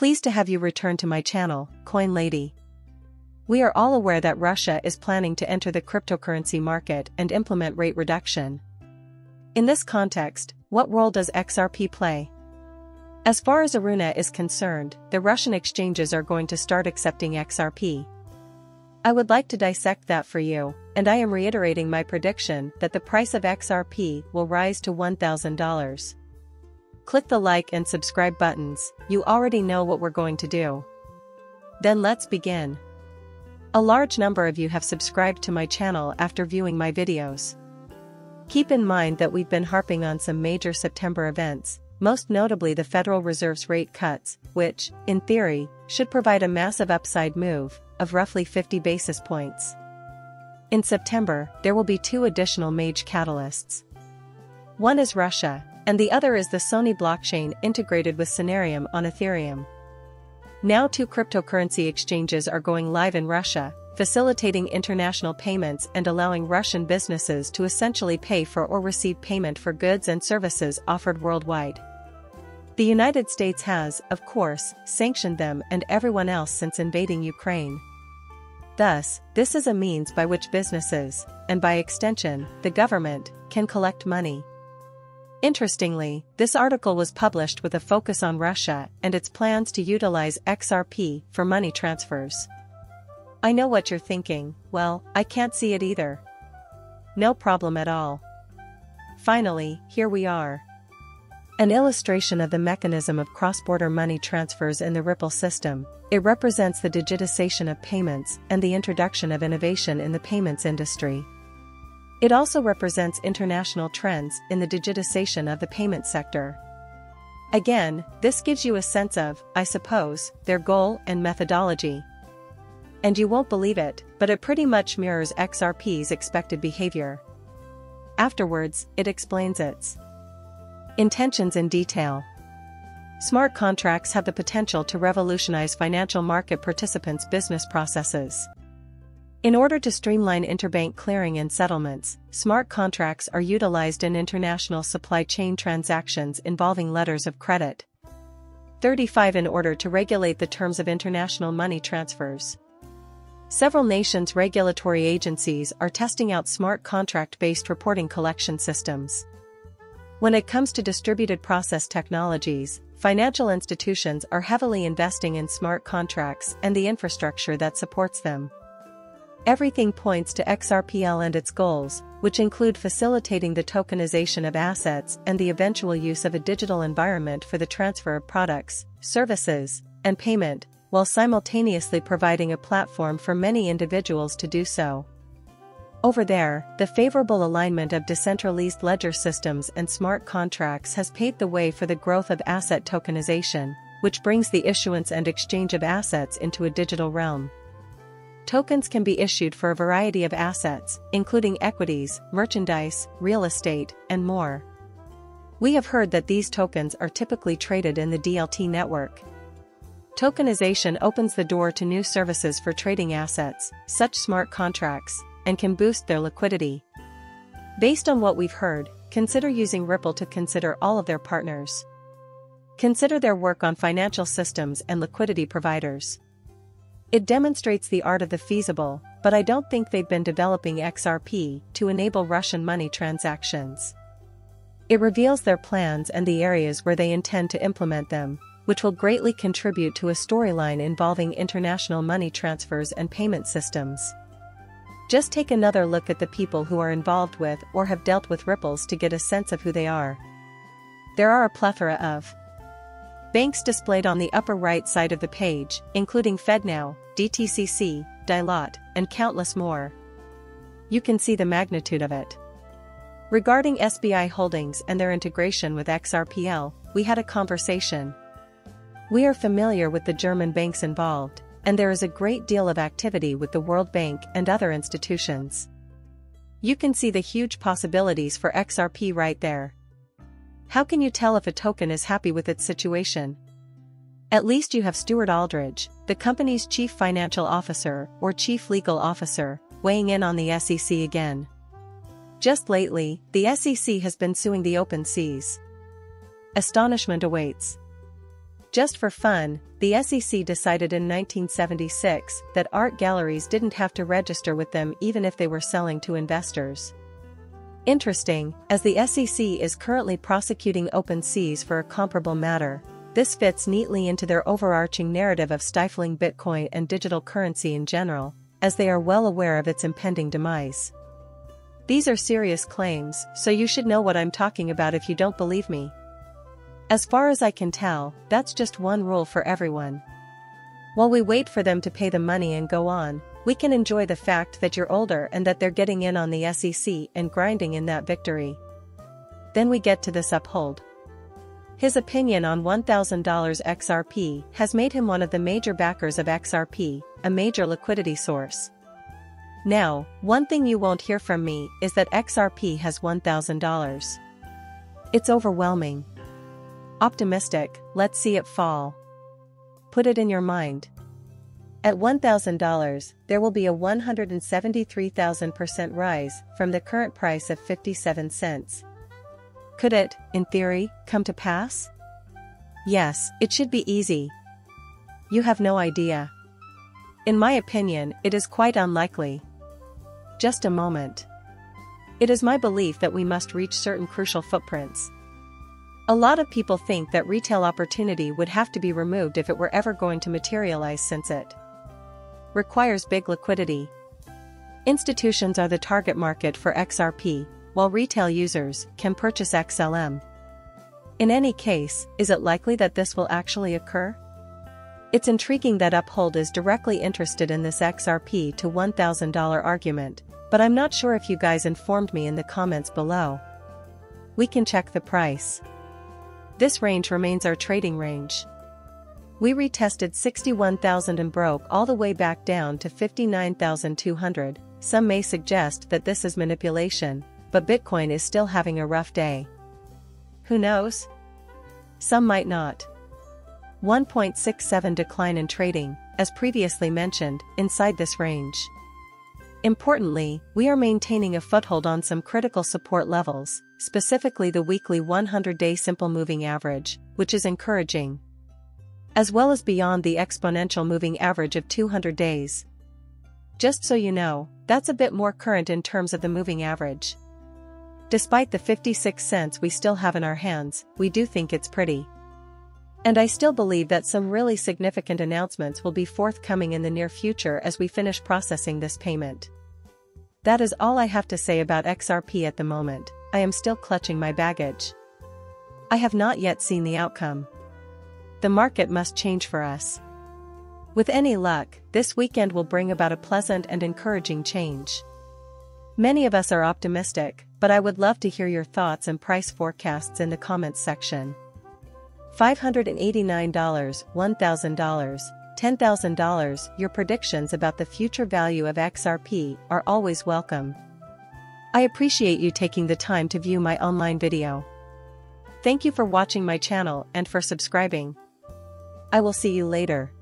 Pleased to have you return to my channel, Coin Lady. We are all aware that Russia is planning to enter the cryptocurrency market and implement rate reduction. In this context, what role does XRP play? As far as Aruna is concerned, the Russian exchanges are going to start accepting XRP. I would like to dissect that for you, and I am reiterating my prediction that the price of XRP will rise to $1,000. Click the like and subscribe buttons, you already know what we're going to do. Then let's begin. A large number of you have subscribed to my channel after viewing my videos. Keep in mind that we've been harping on some major September events, most notably the Federal Reserve's rate cuts, which, in theory, should provide a massive upside move of roughly 50 basis points. In September, there will be two additional major catalysts. One is Russia, and the other is the Sony blockchain integrated with Scinarium on Ethereum. Now two cryptocurrency exchanges are going live in Russia, facilitating international payments and allowing Russian businesses to essentially pay for or receive payment for goods and services offered worldwide. The United States has, of course, sanctioned them and everyone else since invading Ukraine. Thus, this is a means by which businesses, and by extension, the government, can collect money. Interestingly, this article was published with a focus on Russia and its plans to utilize XRP for money transfers. I know what you're thinking, well, I can't see it either. No problem at all. Finally, here we are. An illustration of the mechanism of cross-border money transfers in the Ripple system, it represents the digitization of payments and the introduction of innovation in the payments industry. It also represents international trends in the digitization of the payment sector. Again, this gives you a sense of, I suppose, their goal and methodology. And you won't believe it, but it pretty much mirrors XRP's expected behavior. Afterwards, it explains its intentions in detail. Smart contracts have the potential to revolutionize financial market participants' business processes. In order to streamline interbank clearing and settlements, smart contracts are utilized in international supply chain transactions involving letters of credit. 35 In order to regulate the terms of international money transfers. Several nations' regulatory agencies are testing out smart contract-based reporting collection systems. When it comes to distributed process technologies, financial institutions are heavily investing in smart contracts and the infrastructure that supports them. Everything points to XRPL and its goals, which include facilitating the tokenization of assets and the eventual use of a digital environment for the transfer of products, services, and payment, while simultaneously providing a platform for many individuals to do so. Over there, the favorable alignment of decentralized ledger systems and smart contracts has paved the way for the growth of asset tokenization, which brings the issuance and exchange of assets into a digital realm. Tokens can be issued for a variety of assets, including equities, merchandise, real estate, and more. We have heard that these tokens are typically traded in the DLT network. Tokenization opens the door to new services for trading assets, such smart contracts, and can boost their liquidity. Based on what we've heard, consider using Ripple to consider all of their partners. Consider their work on financial systems and liquidity providers. It demonstrates the art of the feasible, but I don't think they've been developing XRP to enable Russian money transactions. It reveals their plans and the areas where they intend to implement them, which will greatly contribute to a storyline involving international money transfers and payment systems. Just take another look at the people who are involved with or have dealt with Ripples to get a sense of who they are. There are a plethora of banks displayed on the upper right side of the page, including FedNow, DTCC, Dilot, and countless more. You can see the magnitude of it. Regarding SBI Holdings and their integration with XRPL, we had a conversation. We are familiar with the German banks involved, and there is a great deal of activity with the World Bank and other institutions. You can see the huge possibilities for XRP right there. How can you tell if a token is happy with its situation? At least you have Stuart Aldridge, the company's chief financial officer or chief legal officer, weighing in on the SEC again. Just lately, the SEC has been suing the OpenSeas. Astonishment awaits. Just for fun, the SEC decided in 1976 that art galleries didn't have to register with them even if they were selling to investors. Interesting, as the SEC is currently prosecuting OpenSeas for a comparable matter, this fits neatly into their overarching narrative of stifling Bitcoin and digital currency in general, as they are well aware of its impending demise. These are serious claims, so you should know what I'm talking about if you don't believe me. As far as I can tell, that's just one rule for everyone. While we wait for them to pay the money and go on, we can enjoy the fact that you're older and that they're getting in on the SEC and grinding in that victory. Then we get to this Uphold. His opinion on $1,000 XRP has made him one of the major backers of XRP, a major liquidity source. Now, one thing you won't hear from me is that XRP has $1,000. It's overwhelming. Optimistic, let's see it fall. Put it in your mind. At $1,000, there will be a 173,000% rise from the current price of 57 cents. Could it, in theory, come to pass? Yes, it should be easy. You have no idea. In my opinion, it is quite unlikely. Just a moment. It is my belief that we must reach certain crucial footprints. A lot of people think that retail opportunity would have to be removed if it were ever going to materialize, since it requires big liquidity. Institutions are the target market for XRP, while retail users can purchase XLM. In any case, is it likely that this will actually occur? It's intriguing that Uphold is directly interested in this XRP to $1,000 argument, but I'm not sure if you guys informed me in the comments below. We can check the price. This range remains our trading range. We retested 61,000 and broke all the way back down to 59,200. Some may suggest that this is manipulation, but Bitcoin is still having a rough day. Who knows? Some might not. 1.67% decline in trading, as previously mentioned, inside this range. Importantly, we are maintaining a foothold on some critical support levels, specifically the weekly 100-day simple moving average, which is encouraging, as well as beyond the exponential moving average of 200 days. Just so you know, that's a bit more current in terms of the moving average. Despite the 56 cents we still have in our hands, we do think it's pretty. And I still believe that some really significant announcements will be forthcoming in the near future as we finish processing this payment. That is all I have to say about XRP at the moment. I am still clutching my baggage. I have not yet seen the outcome. The market must change for us. With any luck, this weekend will bring about a pleasant and encouraging change. Many of us are optimistic, but I would love to hear your thoughts and price forecasts in the comments section. $589, $1,000, $10,000, your predictions about the future value of XRP are always welcome. I appreciate you taking the time to view my online video. Thank you for watching my channel and for subscribing. I will see you later.